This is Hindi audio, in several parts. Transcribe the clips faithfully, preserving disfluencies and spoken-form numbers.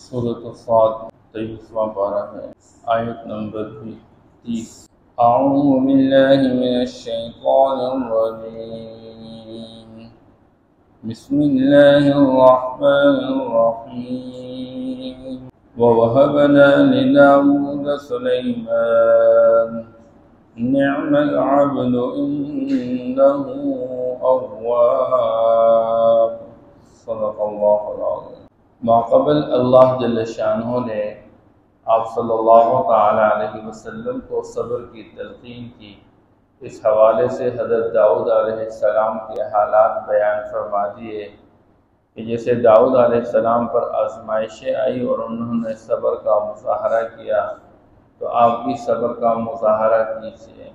सूरह ص तेईसवां पारा है, आयत नंबर तीस। अऊज़ु बिल्लाहि मिनश शैतानिर रजीम। बिस्मिल्लाहिर रहमानिर रहीम। ववहबना लिदाऊद सुलेमान नि'मल अब्दु इन्नहु अव्वाब। सल्लल्लाहु अलैहि माक़बल अल्लाह जल्ल शानहु ने आप सल्लल्लाहु तआला अलैहि वसल्लम को सब्र की तलक़ीन की। इस हवाले से हज़रत दाऊद अलैहि सलाम के हालात बयान फरमा दिए कि जैसे दाऊद अलैहि सलाम पर आजमाइशें आई और उन्होंने सब्र का मुज़ाहरा किया, तो आप भी सब्र का मुज़ाहरा कीजिए।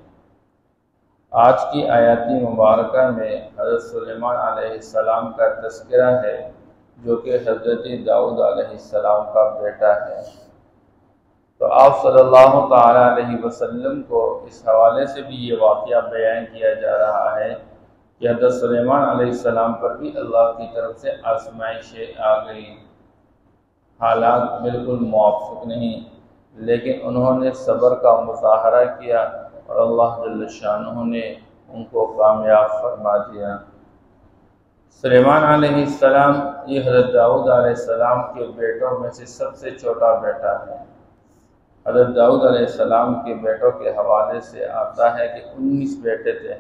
आज की आयाती मुबारका में हज़रत सुलेमान अलैहि सलाम का तज़किरा है, जो कि हज़रत दाऊद अलैहिस्सलाम का बेटा है। तो आप सल्लल्लाहु तआला अलैहि वसल्लम को इस हवाले से भी ये वाक़या बयान किया जा रहा है कि हज़रत सुलेमान अलैहिस्सलाम पर भी अल्लाह की तरफ से आजमाइशें आ गई। हालात बिल्कुल मुआफ़िक़ नहीं, लेकिन उन्होंने सब्र का मुज़ाहरा किया और अल्लाह जल्ल शानहु ने उनको कामयाब फरमा दिया। सुलेमान अलैहिस्सलाम ये हज़रत दाऊद अलैहिस्सलाम के बेटों में से सबसे छोटा बेटा है। हज़रत दाऊद अलैहिस्सलाम के बेटों के हवाले से आता है कि उन्नीस बेटे थे,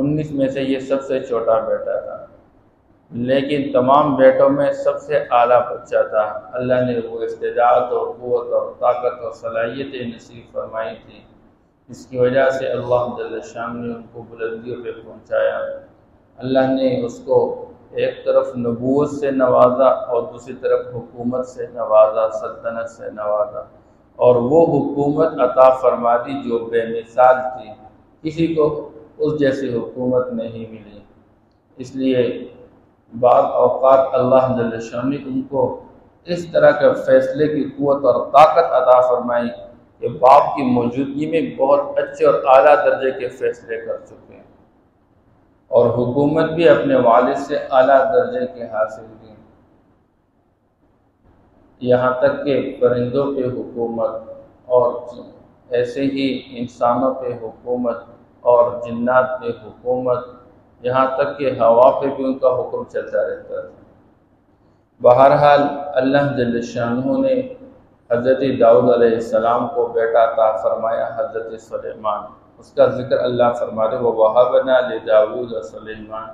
उन्नीस में से ये सबसे छोटा बेटा था, लेकिन तमाम बेटों में सबसे आला बच्चा था। अल्लाह ने वो इस्तिदाद और क़ुव्वत और ताकत और सलाहियतें नसीब फरमाई थी, इसकी वजह से अल्लाह जल्ल शान ने उनको बुलंदियों पर पहुँचाया। अल्लाह ने उसको एक तरफ नबूवत से नवाजा और दूसरी तरफ हुकूमत से नवाजा, सल्तनत से नवाजा, और वो हुकूमत अता फरमा दी जो बेमिसाल थी, किसी को उस जैसी हुकूमत नहीं मिली। इसलिए बाद औक़ात अल्लाह जल्ल शान ने उनको इस तरह के फ़ैसले की क़ुव्वत और ताकत अता फरमाई कि बाप की मौजूदगी में बहुत अच्छे और आला दर्जे के फ़ैसले कर चुके हैं, और हुकूमत भी अपने वालिद से आला दर्जे के हासिल की। यहाँ तक के परिंदों पे हुकूमत और ऐसे ही इंसानों पे हुकूमत और जिन्नात पे हुकूमत, यहाँ तक के हवा पे भी उनका हुक्म चलता रहता था। बहरहाल अल्लाह जल्ल शानहु ने हज़रत दाऊद अलैहिस्सलाम को बेटा अता फरमाया, हज़रत सुलेमान। उसका ज़िक्र अल्लाह फरमा रहे, ववहबना लिदाऊद सुलेमान,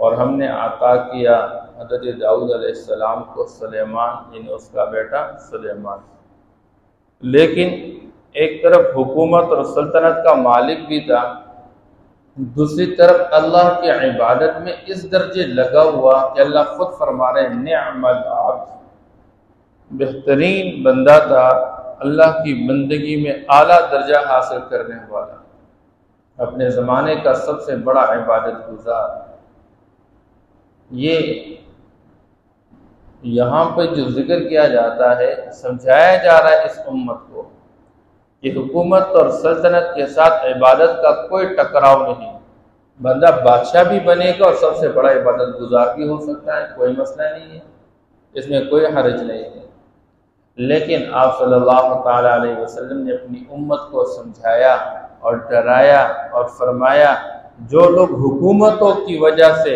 और हमने अता किया हज़रत दाऊद अलैहिस्सलाम को सुलेमान, यानी उसका बेटा सुलेमान। लेकिन एक तरफ हुकूमत और सल्तनत का मालिक भी था, दूसरी तरफ अल्लाह की इबादत में इस दर्जे लगा हुआ कि अल्लाह ख़ुद फरमा रहे, निअमल आब्द, बेहतरीन बंदा था, अल्लाह की बंदगी में आला दर्जा हासिल करने वाला, अपने ज़माने का सबसे बड़ा इबादत गुजार। ये यहाँ पर जो जिक्र किया जाता है, समझाया जा रहा है इस उम्मत को कि हुकूमत और सल्तनत के साथ इबादत का कोई टकराव नहीं। बंदा बादशाह भी बनेगा और सबसे बड़ा इबादत गुजार भी हो सकता है, कोई मसला नहीं है, इसमें कोई हर्ज नहीं है। लेकिन आप सल्लल्लाहु तआला अलैहि वसल्लम ने अपनी उम्मत को समझाया और डराया और फरमाया, जो लोग हुकूमतों की वजह से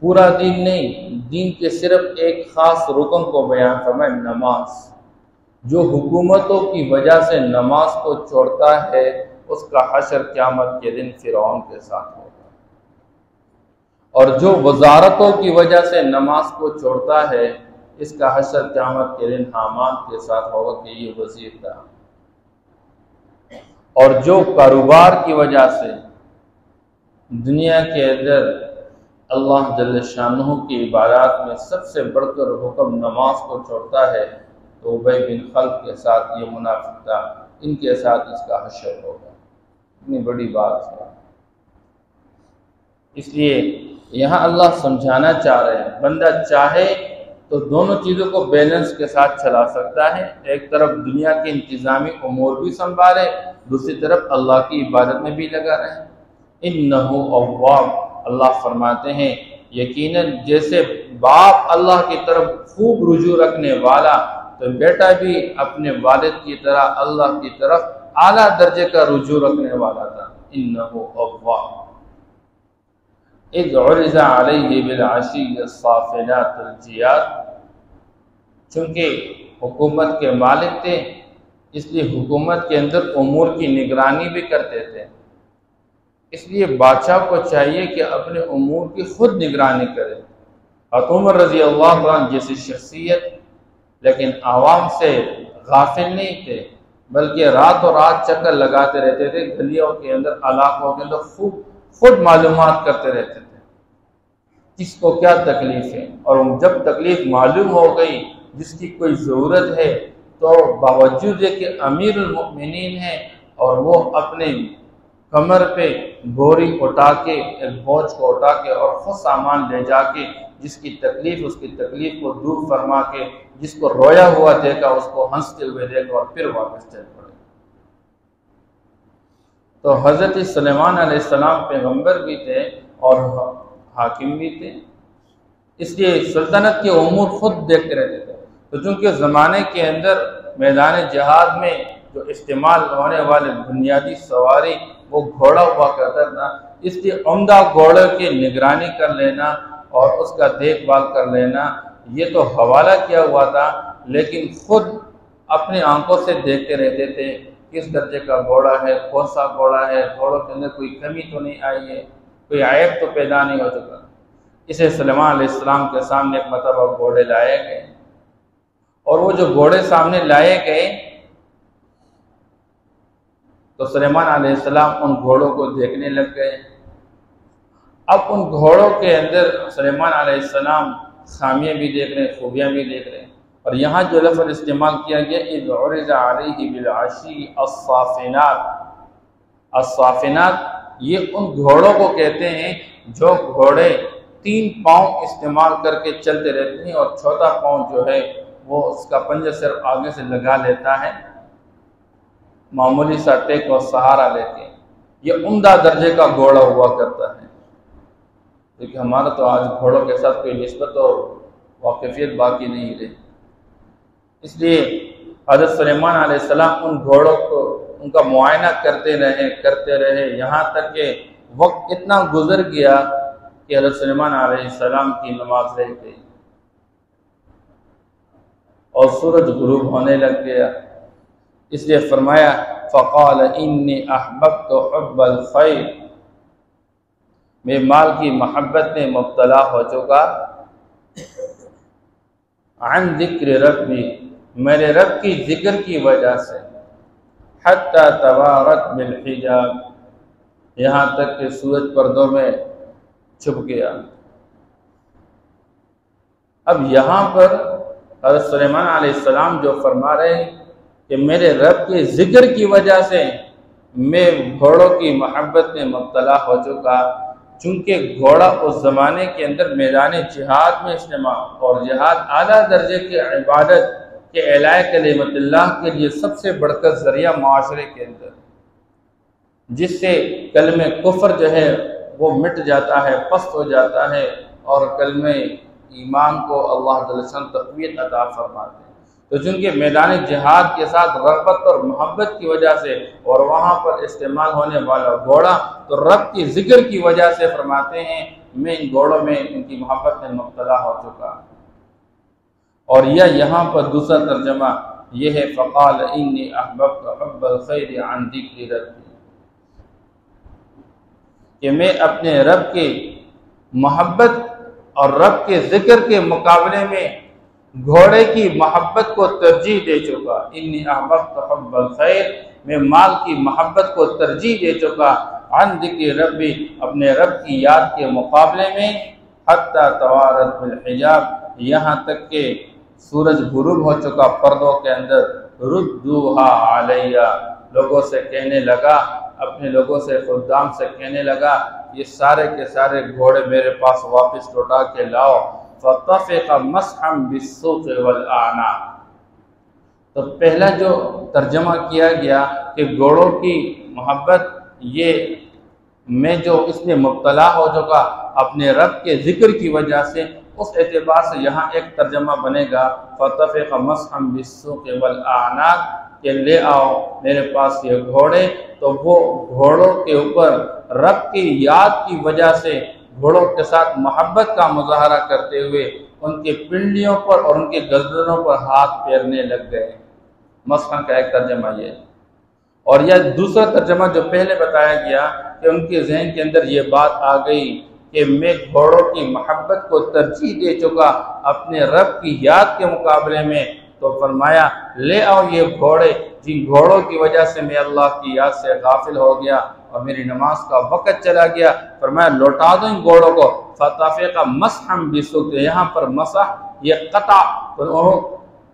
पूरा दिन नहीं, दिन के सिर्फ एक ख़ास रुकन को बयान फरमाए, नमाज, जो हुकूमतों की वजह से नमाज को छोड़ता है, उसका हशर क़यामत के दिन फ़िरौन के साथ होगा। और जो वजारतों की वजह से नमाज को छोड़ता है, इसका हशर क़यामत के दिन हामान के साथ होगा कि ये वज़ीर था। और जो कारोबार की वजह से दुनिया के अंदर अल्लाह जल्ल शानहु की इबादत में सबसे बढ़कर हुक्म नमाज को छोड़ता है, तो उबई बिन खल्फ के साथ ये मुनाफिक था, इनके साथ इसका हशर होगा। इतनी बड़ी बात है। इसलिए यहाँ अल्लाह समझाना चाह रहे हैं, बंदा चाहे तो दोनों चीज़ों को बैलेंस के साथ चला सकता है। एक तरफ दुनिया के इंतज़ामी उमूर भी संभाले, दूसरी तरफ अल्लाह की इबादत में भी लगा रहे। इन्नहु अव्वाब, अल्लाह फरमाते हैं यकीनन जैसे बाप अल्लाह की तरफ खूब रुजू रखने वाला, तो बेटा भी अपने वालिद की तरह अल्लाह की तरफ आला दर्जे का रुजू रखने वाला था। इन्नहु अव्वाब। चूँकि हुकूमत के मालिक थे, इसलिए हुकूमत के अंदर उमूर की निगरानी भी करते थे, इसलिए बादशाह को चाहिए कि अपने उमूर की खुद निगरानी करे। उमर रजी अल्लाह जैसी शख्सियत लेकिन आवाम से गाफिल नहीं थे, बल्कि रातों रात चक्कर लगाते रहते थे, गलियों के अंदर इलाकों के अंदर खूब खुद मालूमात करते रहते थे किसको क्या तकलीफ है। और जब तकलीफ मालूम हो गई जिसकी कोई ज़रूरत है, तो बावजूद कि अमीर उल-मुमिनीन है और वो अपने कमर पे बोरी उठा के, एक बोझ को उठा के और खुद सामान ले जाके जिसकी तकलीफ उसकी तकलीफ को दूर फरमा के, जिसको रोया हुआ देखा उसको हंसते हुए देखा और फिर वापस चल पड़े। तो हज़रत सुलेमान अलैहिस्सलाम पैगम्बर भी थे और हाकिम भी थे, इसलिए सल्तनत के उमूर खुद देखते रहते थे। तो चूँकि ज़माने के अंदर मैदान जहाद में जो इस्तेमाल होने वाले बुनियादी सवारी वो घोड़ा हुआ करता था, इसलिए उम्दा घोड़े की निगरानी कर लेना और उसका देखभाल कर लेना ये तो हवाला किया हुआ था, लेकिन खुद अपनी आंखों से देखते रहते थे किस दर्जे का घोड़ा है, कौन सा घोड़ा है, घोड़ों के अंदर कोई कमी तो नहीं आई है, कोई आयब तो पैदा नहीं हो चुका। इसे सुलेमान अलैहिस्सलाम के सामने एक मरतबा घोड़े लाए गए और वो जो घोड़े सामने लाए गए तो सुलेमान अलैहिस्सलाम उन घोड़ों को देखने लग गए। अब उन घोड़ों के अंदर सुलेमान अलैहिस्सलाम खामियाँ भी देख रहे हैं, खूबियाँ भी देख रहे हैं। और यहाँ जो लफ्ज़ इस्तेमाल किया गया अस्साफिनात, ये उन घोड़ों को कहते हैं जो घोड़े तीन पाँव इस्तेमाल करके चलते रहते हैं और चौथा पाँव जो है वो उसका पंजा सिर्फ आगे से लगा लेता है, मामूली सा टेक और सहारा लेते हैं। ये उम्दा दर्जे का घोड़ा हुआ करता है, क्योंकि हमारा तो आज घोड़ों के साथ कोई निस्बत और वाकिफियत बाकी नहीं रही। इसलिए हज़रत सुलेमान अलैहिस्सलाम उन घोड़ों को उनका मुआयना करते रहे करते रहे यहाँ तक कि वक्त इतना गुजर गया कि हज़रत सुलेमान अलैहिस्सलाम की नमाज रह गई और सूरज गुरूब होने लग गया। इसलिए फरमाया फ़क़ाल इन्नी अहबब्तु हुब्बल ख़ैर, मैं माल की मोहब्बत में मुब्तला हो चुका। अन ज़िक्र रब्बी, मेरे रब की जिक्र की वजह से। हत्ता तवारत बिल हिजाब, यहाँ तक कि सूरज पर्दों में छुप गया। अब यहाँ पर हज़रत सुलेमान अलैहिस्सलाम जो फरमा रहे हैं कि मेरे रब के जिक्र की वजह से मैं घोड़ों की मोहब्बत में मुब्तला हो चुका। चूँकि घोड़ा उस ज़माने के अंदर मैदान जिहाद में इस्तेमाल और जिहाद आला दर्जे की इबादत के अलाए कलिमतुल्लाह के लिए सबसे बढ़कर जरिया माशरे के अंदर, जिससे कलमे कुफर जो है वो मिट जाता है, पस्त हो जाता है और कलमे ईमान को अल्लाह तआला तक़वियत अता फरमाते हैं। तो चूँकि मैदान जिहाद के साथ रग़बत और मोहब्बत की वजह से और वहाँ पर इस्तेमाल होने वाला घोड़ा, तो रब की जिक्र की वजह से फरमाते हैं मैं इन घोड़ों में इनकी मोहब्बत में मुब्तला हो चुका। और यह यहाँ पर दूसरा तर्जमा यह है फ़क़ाल इन्नी अहबब्तु हुब्बल ख़ैर अन ज़िक्री रब्बी, कि मैं अपने रब के मोहब्बत और रब के ज़िक्र के मुकाबले में घोड़े की मोहब्बत को तरजीह दे चुका। इन्नी अहबब्तु हुब्बल ख़ैर, मैं माल की मोहब्बत को तरजीह दे चुका अन ज़िक्री रब्बी, अपने रब की याद के मुकाबले में। हत्ता तवारत बिल हिजाब, यहाँ तक के सूरज गुरूब हो चुका पर्दों के अंदर। रुद्दूहा अलैया, लोगों से कहने लगा, अपने लोगों से खुदाम से कहने लगा ये सारे के सारे घोड़े मेरे पास वापस लौटा के लाओ। फतफ़िक़ा मसहम बिस्सूक़ वल अअनाक़, तो पहला जो तर्जमा किया गया कि घोड़ों की मोहब्बत ये मैं जो इसमें मुब्तला हो चुका, अपने रब के जिक्र की वजह से, उस एतबार से यहाँ एक तर्जमा बनेगा फ़तफ़ मसहम बिस्सूक़ वल आनाक़, के ले आओ मेरे पास ये घोड़े। तो वो घोड़ों के ऊपर रब की याद की वजह से घोड़ों के साथ मोहब्बत का मुज़ाहरा करते हुए उनके पिंडियों पर और उनके गर्दनों पर हाथ फेरने लग गए। मसहम का एक तर्जमा ये, और यह दूसरा तर्जमा जो पहले बताया गया कि उनके जहन के अंदर ये बात आ गई कि मैं घोड़ों की मोहब्बत को तरजीह दे चुका अपने रब की याद के मुकाबले में। तो फरमाया ले आओ ये घोड़े जिन घोड़ों की वजह से मैं अल्लाह की याद से गाफिल हो गया और मेरी नमाज का वक़्त चला गया। फरमाया लौटा दो इन घोड़ों को। फताफे का मसहम बिसुक, यहाँ पर मसह ये कता, तो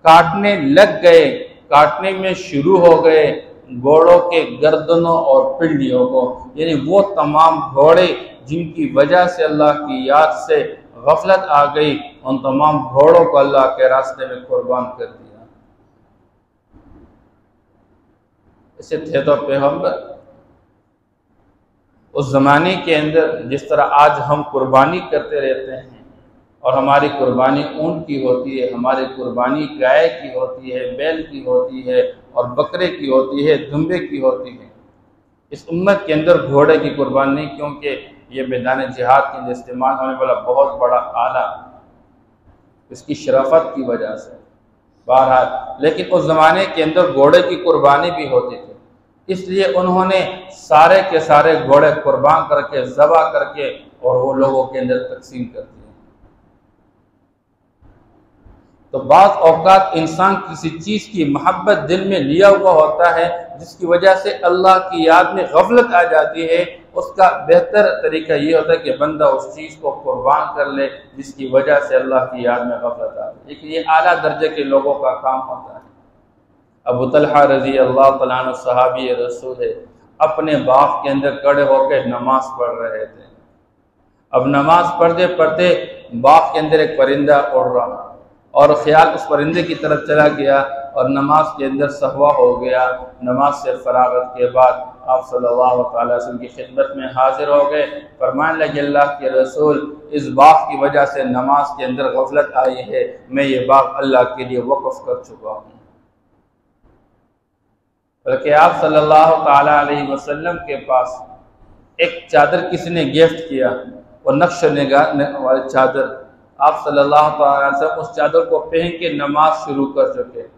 काटने लग गए, काटने में शुरू हो गए घोड़ों के गर्दनों और पिंडियों को, यानी वो तमाम घोड़े जिनकी वजह से अल्लाह की याद से गफलत आ गई, उन तमाम घोड़ों को अल्लाह के रास्ते में कुर्बान कर दिया। ऐसे थे तो पैगंबर उस जमाने के अंदर। जिस तरह आज हम कुर्बानी करते रहते हैं और हमारी कुर्बानी ऊँट की होती है, हमारी कुर्बानी गाय की होती है, बैल की होती है और बकरे की होती है, दुम्बे की होती है। इस उम्मत के अंदर घोड़े की कुर्बानी नहीं, क्योंकि ये मैदान जिहाद के अंदर इस्तेमाल होने वाला बहुत बड़ा आला, इसकी शराफत की वजह से। बहरहाल लेकिन उस ज़माने के अंदर घोड़े की कुर्बानी भी होती थी, इसलिए उन्होंने सारे के सारे घोड़े कुर्बान करके, ज़बा करके और वो लोगों के अंदर तकसीम कर दिए। तो बाज़ औक़ात इंसान किसी चीज़ की मोहब्बत दिल में लिया हुआ होता है जिसकी वजह से अल्लाह की याद में गफलत आ जाती है। उसका बेहतर तरीका ये होता है कि बंदा उस चीज़ को कुर्बान कर ले जिसकी वजह से अल्लाह की याद में गफलत आ जाए, लेकिन ये आला दर्जे के लोगों का काम होता है। अबू तलहा रज़ी अल्लाह तआला अन्हु सहाबी रसूल है, अपने बाग के अंदर खड़े होकर नमाज पढ़ रहे थे। अब नमाज पढ़ते पढ़ते बाग के अंदर एक परिंदा उड़ रहा था और ख्याल उस परिंदे की तरफ चला गया और नमाज के अंदर सहवा हो गया। नमाज से फरागत के बाद आप सल्लल्लाहु अलैहि वसल्लम की खिदमत में हाजिर हो गए। फरमाने लगे अल्लाह के रसूल, इस बाग की वजह से नमाज के अंदर गफलत आई है, मैं ये बाग अल्लाह के लिए वक़्फ़ कर चुका हूँ। बल्कि आप सल्लल्लाहु अलैहि वसल्लम के पास एक चादर किसी ने गिफ्ट किया और नक्श निगाह वाली चादर, आप सल्लल्लाहु अलैहि वसल्लम उस चादर को पहन के नमाज शुरू कर चुके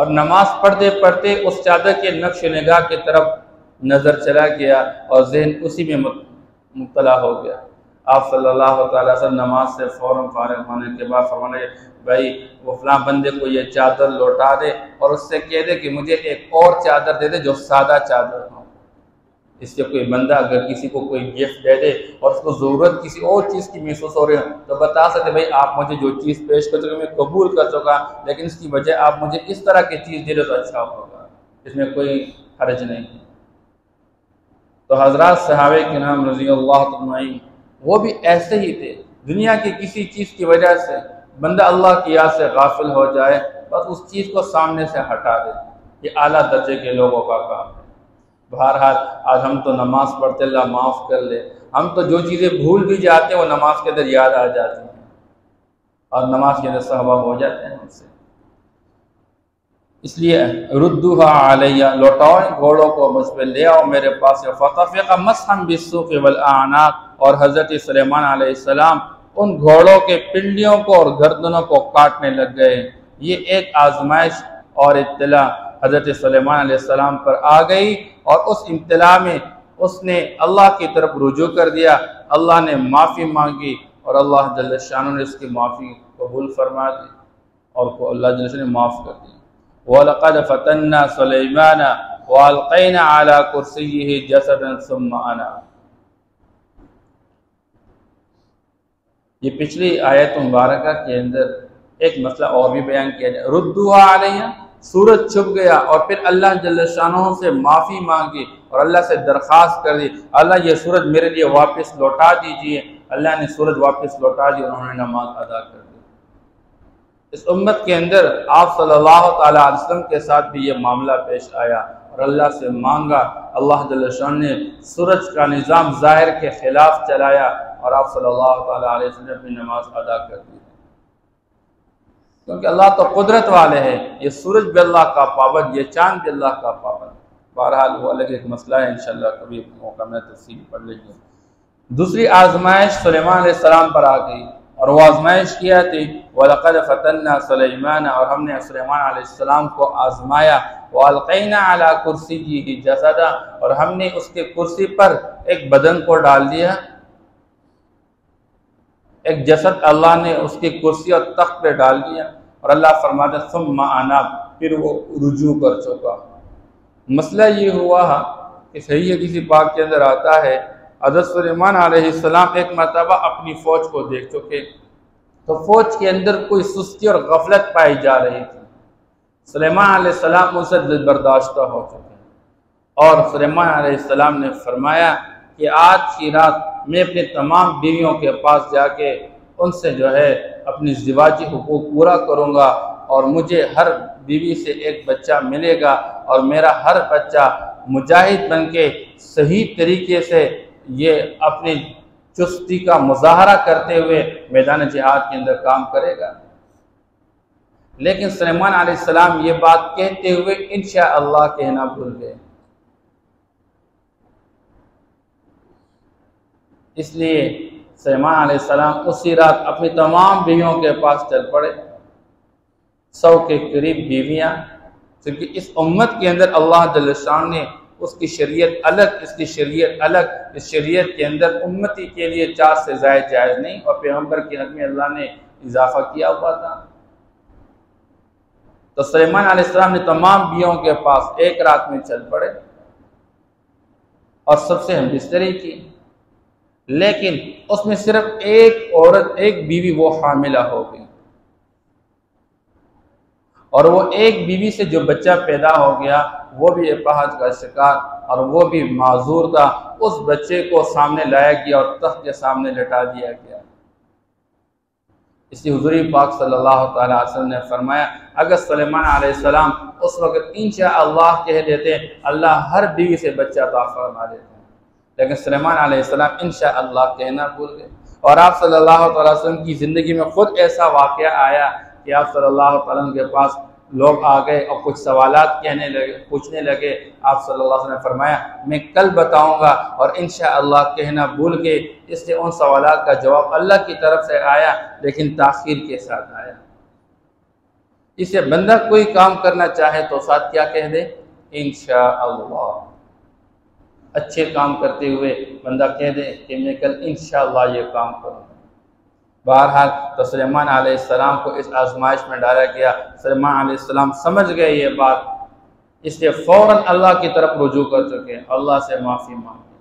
और नमाज पढ़ते पढ़ते उस चादर के नक्श निगाह की तरफ नज़र चला गया और जहन उसी में मुब्तला हो गया। आप सल्लल्लाहु अलैहि वसल्लम नमाज से फ़ौरन फारिग होने के बाद फरमाने भाई वो फलां बंदे को ये चादर लौटा दे और उससे कह दे कि मुझे एक और चादर दे दे जो सादा चादर हो। इसलिए कोई बंदा अगर किसी को कोई गिफ्ट दे दे और उसको ज़रूरत किसी और चीज़ की महसूस हो रही हो तो बता सकते भाई आप मुझे जो चीज़ पेश कर चुके मैं कबूल कर चुका, लेकिन इसकी वजह आप मुझे इस तरह की चीज़ दे रहे तो अच्छा होगा, इसमें कोई हर्ज नहीं है। तो हज़रत सहाबे के नाम रज़ी अल्लाह तआला वो भी ऐसे ही थे। दुनिया की किसी चीज़ की वजह से बंदा अल्लाह की याद से गाफिल हो जाए बस उस चीज़ को सामने से हटा दे, ये आला दर्जे के लोगों का काम है। बहरहाल आज हम तो नमाज पढ़ते अल्लाह माफ़ कर ले, हम तो जो चीज़ें भूल भी जाते हैं वो नमाज के अंदर याद आ जाती हैं और नमाज के अंदर सहवा हो जाते हैं उनसे। इसलिए रुद्दुहा अलैया, लौटाओ घोड़ों को मुझ पर, ले आओ मेरे पास। फ़तफ़िक़ मसहम बिस्सूक़ वल आनाक़, और हज़रत सुलेमान अलैहिस्सलाम उन घोड़ों के पिंडियों को और गर्दनों को काटने लग गए। ये एक आजमाइश और इत्तला हज़रत सुलेमान अलैहिस्सलाम पर आ गई और उस इब्तिला में उसने अल्लाह की तरफ रुजू कर दिया। अल्लाह ने माफ़ी मांगी और अल्लाह जल्ल शान ने इसकी माफ़ी कबूल फरमा दी और अल्लाह जल्ल शान ने माफ़ कर दिया। वलक़द फ़तन्ना सुलेमान वअल्क़ैना अला कुर्सिय्यिहि जसदन सुम्मा अना। ये पिछली आयत मुबारका के अंदर एक मसला और भी बयान किया जाए। रुद्दुहा अलैया, सूरज छुप गया और फिर अल्लाह जल्ल शानहु से माफ़ी मांगी और अल्लाह से दरख्वास्त कर दी अल्लाह ये सूरज मेरे लिए वापस लौटा दीजिए। अल्लाह ने सूरज वापस लौटा दी, उन्होंने नमाज अदा कर दी। इस उम्मत के अंदर आप सल्लल्लाहु अलैहि वसल्लम के साथ भी ये मामला पेश आया और अल्लाह से मांगा, अल्लाह जल्ल शान ने सूरज का निज़ाम ज़ाहिर के ख़िलाफ़ चलाया और आप सल्लल्लाहु अलैहि वसल्लम अपनी नमाज अदा करती है, क्योंकि अल्लाह तो कुदरत वाले हैं। ये सूरज भी अल्लाह का पाबंद, ये चांद भी अल्लाह का पाबंद। बहरहाल वो अलग एक मसला है, इंशाल्लाह कभी मौका में तफसील पढ़ लेंगे। दूसरी आजमाइश सुलेमान अलैहिस्सलाम पर आ गई और वो आजमाइश किया थी वलक़द फ़तन्ना सुलेमान, और हमने सुलेमान अलैहिस्सलाम को आजमाया वालक़ैना अला कुर्सियिही जसदा, और हमने उसके कुर्सी पर एक बदन को डाल दिया, एक जसद अल्लाह ने उसकी कुर्सी और तख्त पे डाल दिया। और अल्लाह फरमाते सुम्मा अनाब, फिर वो रुजू कर चुका। मसला ये हुआ कि सही है किसी बात के अंदर आता है हज़रत सुलेमान अलैहिस्सलाम एक मरतबा अपनी फ़ौज को देख चुके तो फ़ौज के अंदर कोई सुस्ती और गफलत पाई जा रही थी। सुलेमान अलैहिस्सलाम उनसे दिलबर्दाश्ता हो चुके और सुलेमान अलैहिस्सलाम ने फरमाया कि आज की रात मैं अपने तमाम बीवियों के पास जाके उनसे जो है अपनी ज़िवाजी हुकूक पूरा करूँगा और मुझे हर बीवी से एक बच्चा मिलेगा और मेरा हर बच्चा मुजाहिद बनके सही तरीके से ये अपनी चुस्ती का मुजाहरा करते हुए मैदान जिहाद के अंदर काम करेगा। लेकिन सुलेमान अलैहिस्सलाम ये बात कहते हुए इंशाअल्लाह कहना भूल गए। इसलिए सुलेमान अलैहिस्सलाम उसी रात अपनी तमाम बीवियों के पास चल पड़े, सौ के करीब बीवियाँ, क्योंकि इस उम्मत के अंदर अल्लाह जल्ल शान ने उसकी शरीयत अलग, इसकी शरीयत अलग। इस शरीयत के अंदर उम्मती के लिए चार से ज़ायद जायज़ नहीं और पैगम्बर के हक़ में अल्लाह ने इजाफा किया हुआ था। तो सुलेमान अलैहिस्सलाम ने तमाम बीवियों के पास एक रात में चल पड़े और सबसे हमबिस्तरी की, लेकिन उसमें सिर्फ एक औरत, एक बीवी वो हामिला हो गई और वो एक बीवी से जो बच्चा पैदा हो गया वो भी अपहज का शिकार और वो भी माजूर था। उस बच्चे को सामने लाया गया और तख्त के सामने लिटा दिया गया। इसलिए हुजूर पाक सल्लल्लाहु अलैहि वसल्लम ने फरमाया अगर सुलेमान अलैहिस्सलाम उस वक़्त इंशाअल्लाह कह देते अल्लाह हर बीवी से बच्चा अता फरमा देते, लेकिन सुलेमान अलैहिस्सलाम इंशाअल्लाह कहना भूल गए। और आप सल्लल्लाहु अलैहि वसल्लम की ज़िंदगी में ख़ुद ऐसा वाक़या आया कि आप सल्लल्लाहु अलैहि वसल्लम के पास लोग आ गए और कुछ सवालात कहने लगे, पूछने लगे। आप सल्लल्लाहु अलैहि वसल्लम ने फरमाया मैं कल बताऊँगा और इंशाअल्लाह कहना भूल गए। इसलिए उन सवालात का जवाब अल्लाह की तरफ से आया लेकिन ताख़ीर के साथ आया। इससे बंदा कोई काम करना चाहे तो साथ क्या कह दे, इंशाअल्लाह। अच्छे काम करते हुए बंदा कह दे कि मैं कल इंशाअल्लाह ये काम करूँगा। बहरहाल तो सुलेमान अलैहिस्सलाम को इस आजमाइश में डाला गया। सुलेमान अलैहिस्सलाम समझ गए ये बात, इसलिए फ़ौरन अल्लाह की तरफ रुजू कर चुके हैं। अल्लाह से माफ़ी मांगे,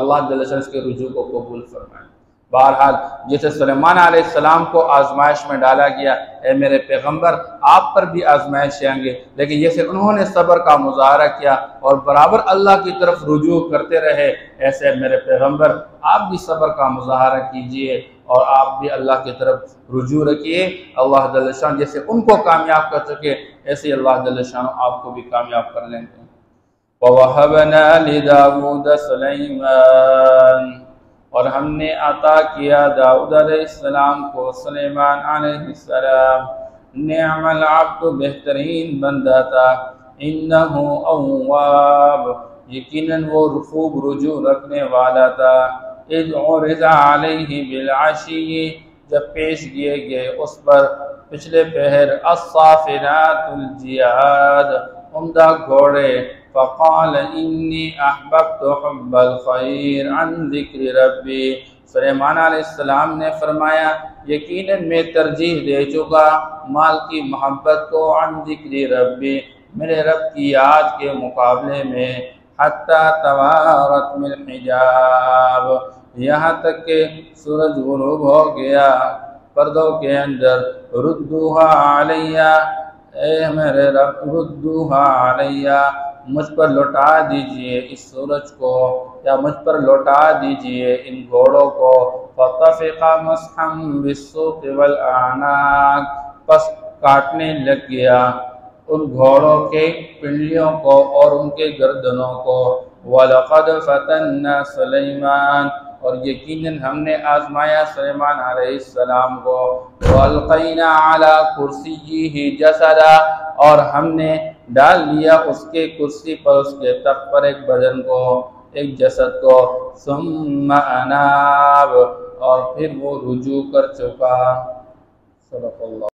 अल्लाह जल्ल शान के रुजू को कबूल फरमाए। बहरहाल जैसे सुलेमान अलैहिस्सलाम को आजमाइश में डाला गया, ए मेरे पैगम्बर आप पर भी आजमाइश आएंगे, लेकिन जैसे उन्होंने सब्र का मुजाहरा किया और बराबर अल्लाह की तरफ रुजू करते रहे, ऐसे मेरे पैगम्बर आप भी सब्र का मुजाहरा कीजिए और आप भी अल्लाह की तरफ रुजू रखिए। अल्लाह जल्ल शान जैसे उनको कामयाब कर चुके ऐसे अल्लाह जल्ल शान आपको भी कामयाब कर लेंगे। ववहबना लिदाऊद सुलेमान, और हमने अता किया दाऊद अलैहिस्सलाम को सुलेमान अलैहिस्सलाम, निअमल अब्द, बेहतरीन बंदा था। इन्नहु अव्वाब, यकीनन वो खूब रुजू रखने वाला था। इज़ उरिज़ा अलैहि बिलआशिय्यि, जब पेश किए गए उस पर पिछले पहर अस्साफिनातुल जियाद, उम्दा घोड़े। फ़क़ाल इन्नी अहबब्तु हुब्बल ख़ैर अन ज़िक्रि रब्बी, सुलेमान अलैहिस्सलाम ने फरमाया यकीनन मैं तरजीह दे चुका माल की मोहब्बत को अन ज़िक्रि रब्बी, मेरे रब की याद के मुकाबले में। हत्ता तवारत मिल हिजाब, यहाँ तक के सूरज गुरूब हो गया पर्दों के अंदर। रुद्दूहा अलैया, ए मेरे रब रुद्दूहा अलैया, मुझ पर लौटा दीजिए इस सूरज को या मुझ पर लौटा दीजिए इन घोड़ों को। फतफ़िक़ा मसहम बिस्सूक़ वल अनाक़, बस काटने लग गया उन घोड़ों के पिंडलियों को और उनके गर्दनों को। वलक़द फ़तन्ना सुलेमान, और यकीनन हमने आजमाया सुलेमान अलैहिस्सलाम को वल्कैना अला कुर्सिय्यिहि जसदा, और हमने डाल लिया उसके कुर्सी पर, उसके तख्त पर एक बदन को, एक जसद को। सुम्मा अनाब, और फिर वो रुजू कर चुका। सल्लल्लाहु